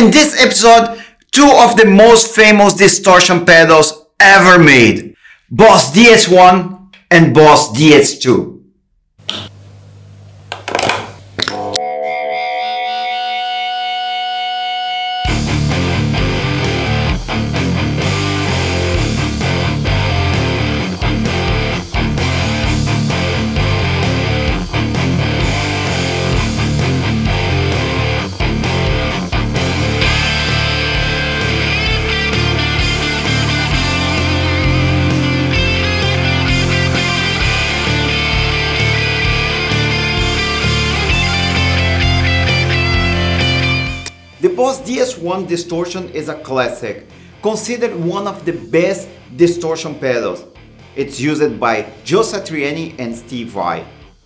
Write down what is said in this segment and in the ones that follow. In this episode, two of the most famous distortion pedals ever made, Boss DS-1 and Boss DS-2. The Boss DS-1 distortion is a classic, considered one of the best distortion pedals. It's used by Joe Satriani and Steve Vai.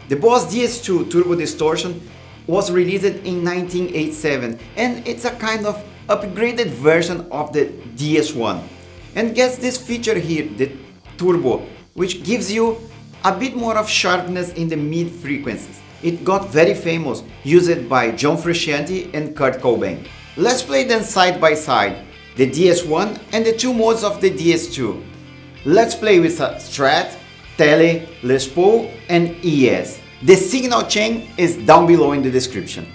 The Boss DS-2 turbo distortion was released in 1987 and it's a kind of upgraded version of the DS-1. And gets this feature here, the turbo, which gives you a bit more of sharpness in the mid frequencies. It got very famous, used by John Frusciante and Kurt Cobain. Let's play them side by side, the DS-1 and the two modes of the DS-2. Let's play with a Strat, Tele, Les Paul and ES. The signal chain is down below in the description.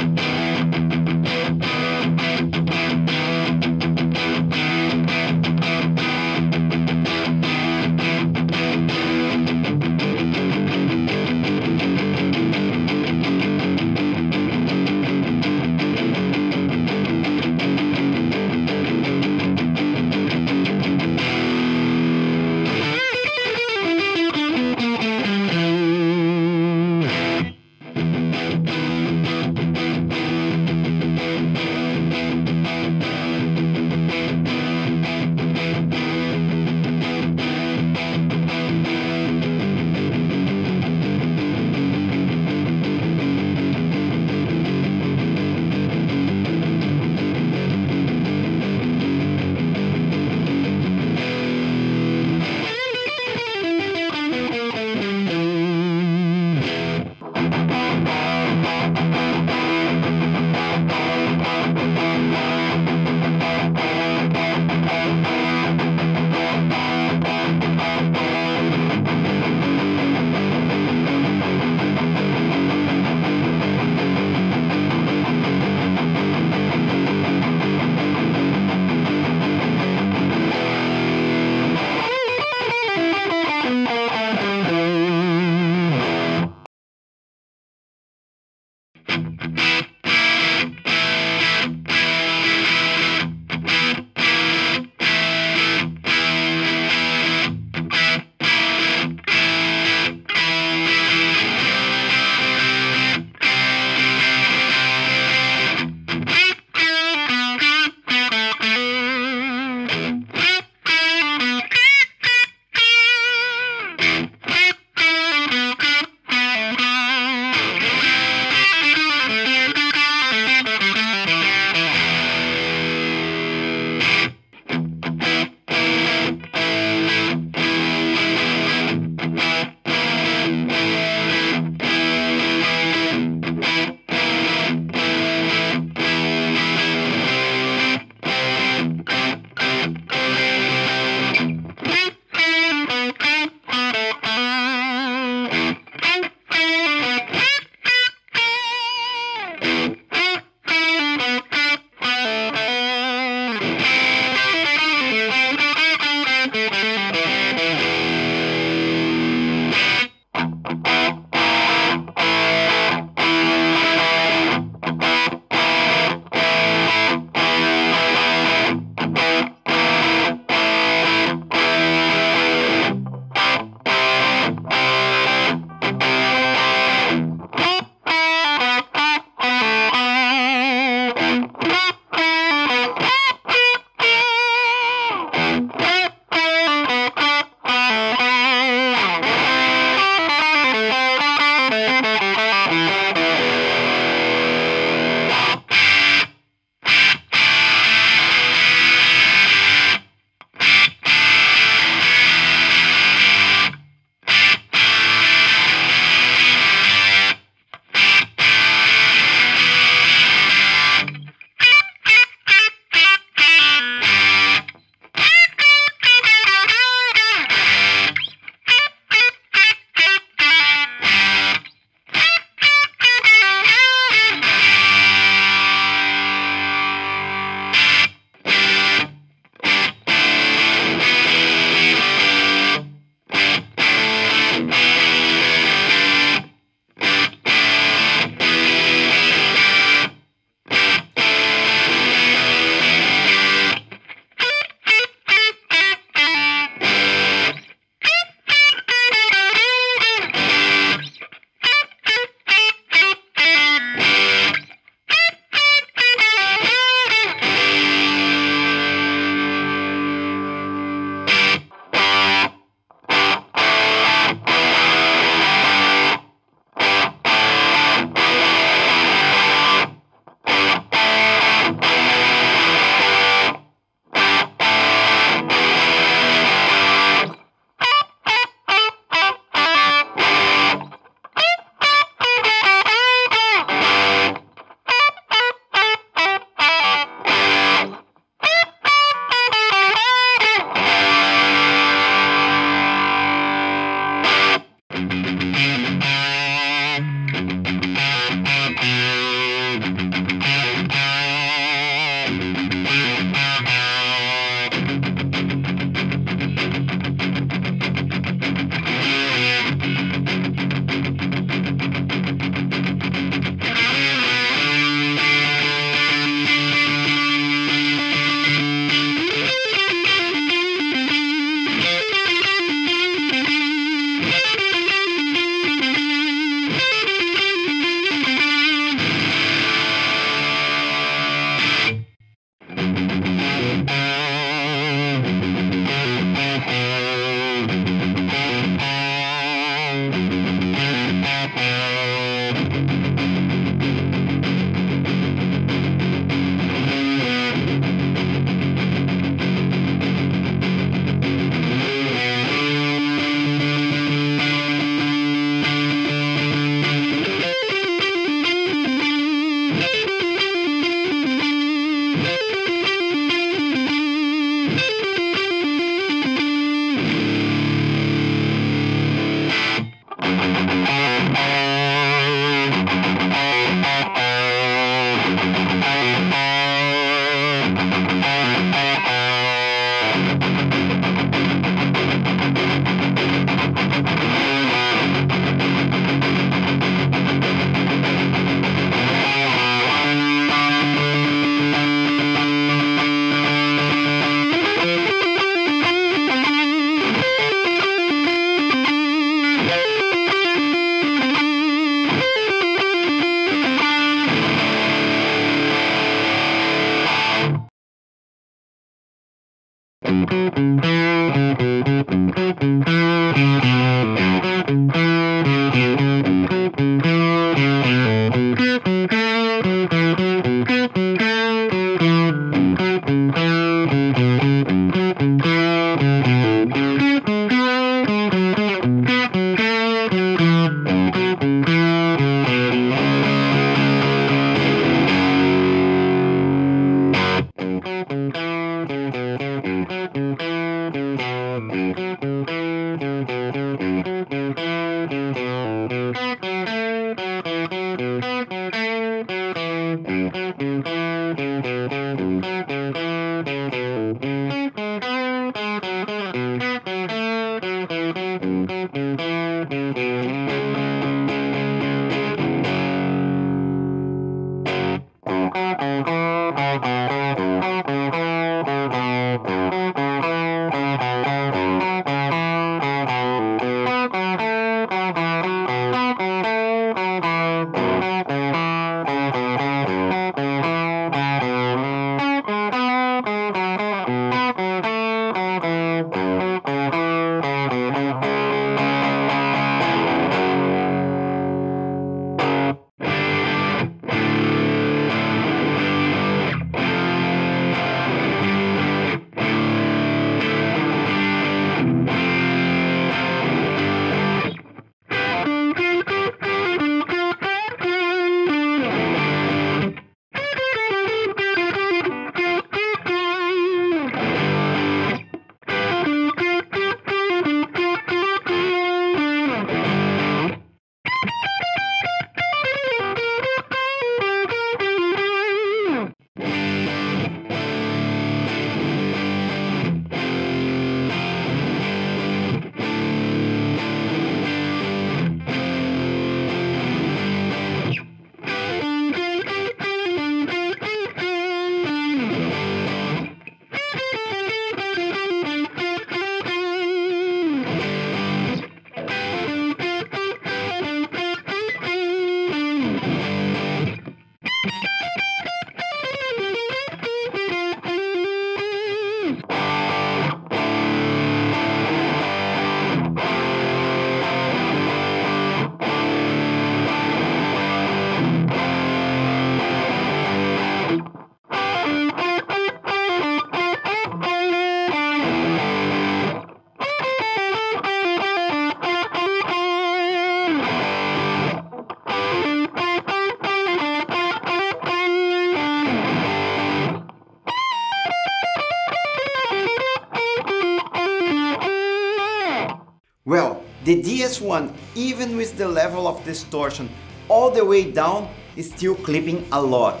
The DS-1, even with the level of distortion all the way down, is still clipping a lot.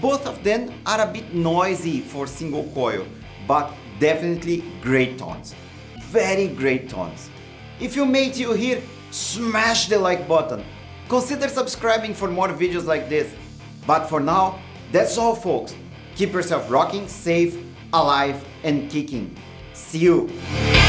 Both of them are a bit noisy for single coil, but definitely great tones. Very great tones. If you made it here, smash the like button. Consider subscribing for more videos like this. But for now, that's all, folks. Keep yourself rocking, safe, alive and kicking. See you!